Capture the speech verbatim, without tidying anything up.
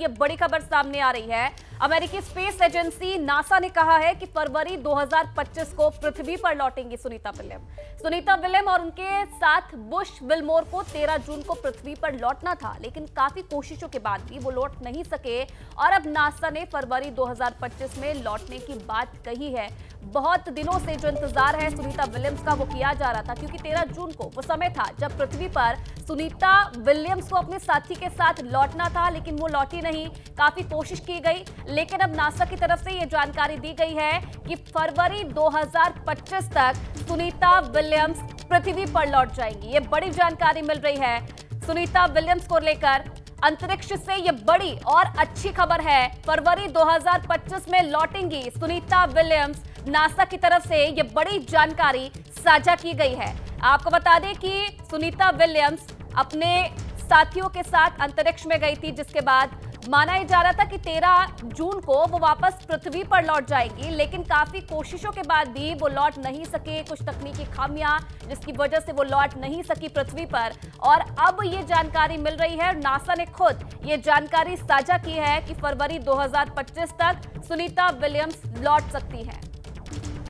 ये बड़ी खबर सामने आ रही है। अमेरिकी स्पेस एजेंसी नासा ने कहा है कि फरवरी दो हज़ार पच्चीस को पृथ्वी पर लौटेंगी सुनीता विलियम्स। सुनीता विलियम्स और उनके साथ बुश विलमोर को तेरह जून को पृथ्वी पर लौटना था, लेकिन काफी कोशिशों के बाद भी वो लौट नहीं सके और अब नासा ने फरवरी दो हज़ार पच्चीस में लौटने की बात कही है। बहुत दिनों से जो इंतजार है सुनीता विलियम्स का वो किया जा रहा था, क्योंकि तेरह जून को वो समय था जब पृथ्वी पर सुनीता विलियम्स को अपने साथी के साथ लौटना था, लेकिन वो लौटी नहीं। काफी कोशिश की गई, लेकिन अब नासा की तरफ से ये जानकारी दी गई है कि फरवरी दो हज़ार पच्चीस तक सुनीता विलियम्स पृथ्वी पर लौट जाएंगी। ये बड़ी जानकारी मिल रही है सुनीता विलियम्स को लेकर। अंतरिक्ष से ये बड़ी और अच्छी खबर है, फरवरी दो हज़ार पच्चीस में लौटेंगी सुनीता विलियम्स। नासा की तरफ से ये बड़ी जानकारी साझा की गई है। आपको बता दें कि सुनीता विलियम्स अपने साथियों के साथ अंतरिक्ष में गई थी, जिसके बाद माना जा रहा था कि तेरह जून को वो वापस पृथ्वी पर लौट जाएगी, लेकिन काफी कोशिशों के बाद भी वो लौट नहीं सके। कुछ तकनीकी खामियां जिसकी वजह से वो लौट नहीं सकी पृथ्वी पर, और अब ये जानकारी मिल रही है। नासा ने खुद ये जानकारी साझा की है कि फरवरी दो हज़ार पच्चीस तक सुनीता विलियम्स लौट सकती हैं।